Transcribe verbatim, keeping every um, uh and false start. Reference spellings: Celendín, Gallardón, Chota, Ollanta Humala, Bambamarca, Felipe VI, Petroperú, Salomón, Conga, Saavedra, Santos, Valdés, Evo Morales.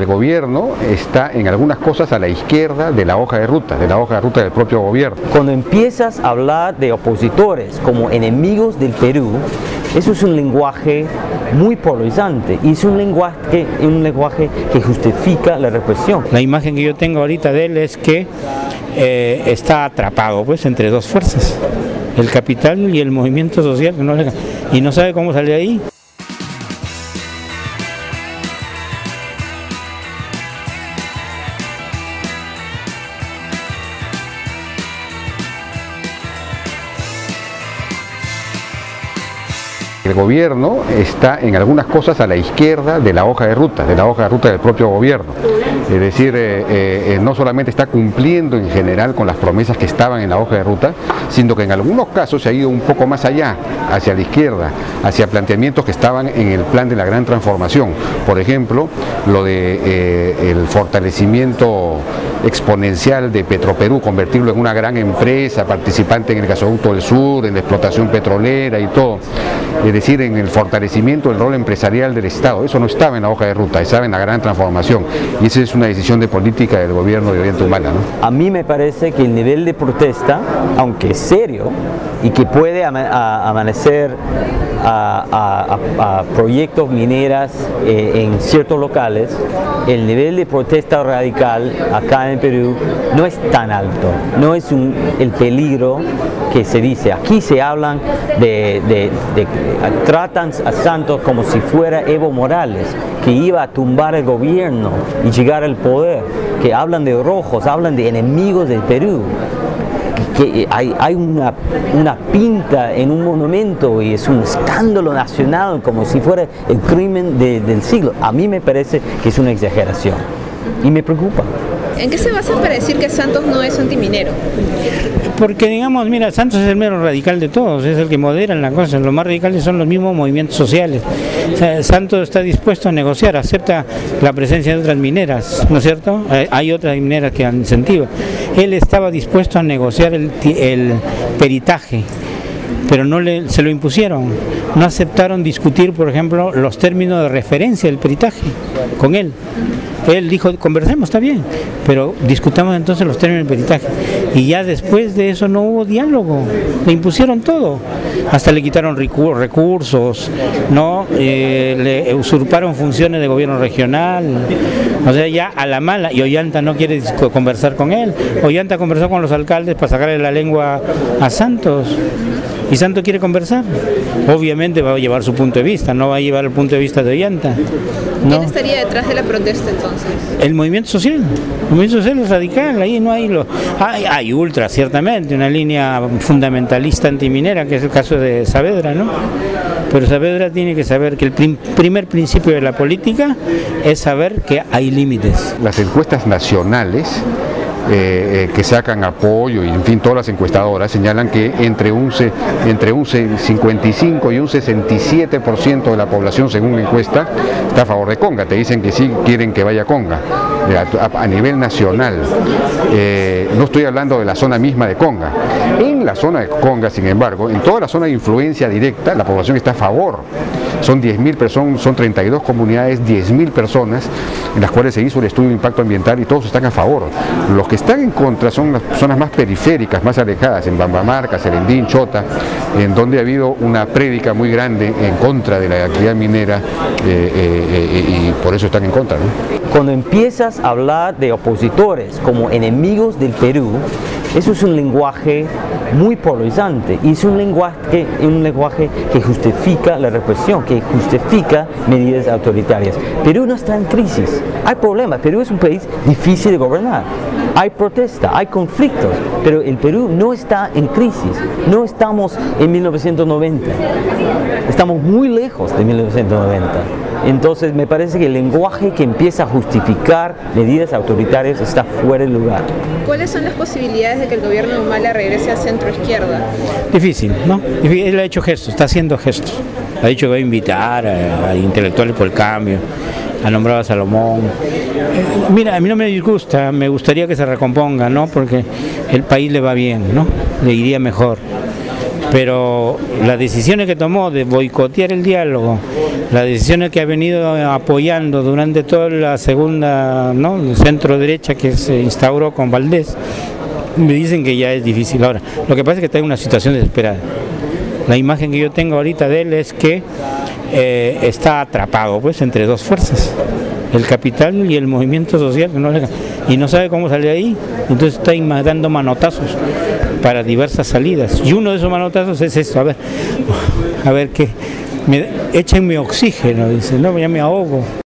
El gobierno está en algunas cosas a la izquierda de la hoja de ruta, de la hoja de ruta del propio gobierno. Cuando empiezas a hablar de opositores como enemigos del Perú, eso es un lenguaje muy polarizante y es un lenguaje, un lenguaje que justifica la represión. La imagen que yo tengo ahorita de él es que eh, está atrapado pues entre dos fuerzas, el capital y el movimiento social, que no, y no sabe cómo salir de ahí. El gobierno está en algunas cosas a la izquierda de la hoja de ruta, de la hoja de ruta del propio gobierno. Es decir, eh, eh, no solamente está cumpliendo en general con las promesas que estaban en la hoja de ruta, sino que en algunos casos se ha ido un poco más allá, hacia la izquierda, hacia planteamientos que estaban en el plan de la gran transformación. Por ejemplo, lo de eh, el fortalecimiento exponencial de Petroperú, convertirlo en una gran empresa participante en el gasoducto del sur, en la explotación petrolera y todo. Es decir, en el fortalecimiento del rol empresarial del Estado. Eso no estaba en la hoja de ruta, estaba en la gran transformación. Y esa es una decisión de política del gobierno de Ollanta Humala, ¿no? A mí me parece que el nivel de protesta, aunque es serio, y que puede amanecer a, a, a, a proyectos mineras eh, en ciertos locales, el nivel de protesta radical acá en Perú no es tan alto, no es un, el peligro que se dice. Aquí se hablan de... de, de tratan a Santos como si fuera Evo Morales, que iba a tumbar el gobierno y llegar al poder, que hablan de rojos, hablan de enemigos del Perú, que hay, hay una, una pinta en un monumento y es un escándalo nacional como si fuera el crimen de, del siglo. A mí me parece que es una exageración y me preocupa. ¿En qué se basa para decir que Santos no es antiminero? Porque digamos, mira, Santos es el menos radical de todos, es el que modera la cosa, los más radicales son los mismos movimientos sociales. O sea, Santos está dispuesto a negociar, acepta la presencia de otras mineras, ¿no es cierto? Hay otras mineras que han incentivado. Él estaba dispuesto a negociar el, el peritaje, pero no le, se lo impusieron, no aceptaron discutir, por ejemplo, los términos de referencia del peritaje con él. Él dijo, conversemos, está bien, pero discutamos entonces los términos del peritaje. Y ya después de eso no hubo diálogo, le impusieron todo, hasta le quitaron recursos, ¿no? Eh, le usurparon funciones de gobierno regional, o sea, ya a la mala, y Ollanta no quiere conversar con él. Ollanta conversó con los alcaldes para sacarle la lengua a Santos. Y Santos quiere conversar, obviamente va a llevar su punto de vista, no va a llevar el punto de vista de Ollanta, ¿no? ¿Quién estaría detrás de la protesta entonces? El movimiento social, el movimiento social es radical, ahí no hay los... Hay, hay ultra, ciertamente, una línea fundamentalista antiminera, que es el caso de Saavedra, ¿no? Pero Saavedra tiene que saber que el prim, primer principio de la política es saber que hay límites. Las encuestas nacionales... Eh, eh, que sacan apoyo y en fin todas las encuestadoras señalan que entre un, entre un cincuenta y cinco y un sesenta y siete por ciento de la población según la encuesta está a favor de Conga, te dicen que sí quieren que vaya Conga a, a, a nivel nacional. Eh, no estoy hablando de la zona misma de Conga, en la zona de Conga sin embargo, en toda la zona de influencia directa la población está a favor. Son diez mil personas, son treinta y dos comunidades, diez mil personas en las cuales se hizo el estudio de impacto ambiental y todos están a favor. Los que están en contra son las zonas más periféricas, más alejadas, en Bambamarca, Celendín, Chota, en donde ha habido una prédica muy grande en contra de la actividad minera eh, eh, eh, y por eso están en contra, ¿no? Cuando empiezas a hablar de opositores como enemigos del Perú, eso es un lenguaje muy polarizante y es un lenguaje, un lenguaje que justifica la represión, que justifica medidas autoritarias. Perú no está en crisis, hay problemas, Perú es un país difícil de gobernar, hay protesta, hay conflictos, pero el Perú no está en crisis, no estamos en mil novecientos noventa, estamos muy lejos de mil novecientos noventa. Entonces me parece que el lenguaje que empieza a justificar medidas autoritarias está fuera de lugar. ¿Cuáles son las posibilidades de que el gobierno de Humala regrese a centro izquierda? Difícil, ¿no? Él ha hecho gestos, está haciendo gestos. Ha dicho que va a invitar a, a intelectuales por el cambio, ha nombrado a Salomón. Mira, a mí no me disgusta, me gustaría que se recomponga, ¿no? Porque el país le va bien, ¿no? Le iría mejor. Pero las decisiones que tomó de boicotear el diálogo, Las decisiones que ha venido apoyando durante toda la segunda, ¿no?, centro derecha que se instauró con Valdés, me dicen que ya es difícil ahora. Lo que pasa es que está en una situación desesperada. La imagen que yo tengo ahorita de él es que eh, está atrapado pues entre dos fuerzas, el capital y el movimiento social, ¿no?, y no sabe cómo salir de ahí, entonces está dando manotazos para diversas salidas, y uno de esos manotazos es esto, a ver, a ver qué, me, échenme oxígeno, dice, no, ya me ahogo.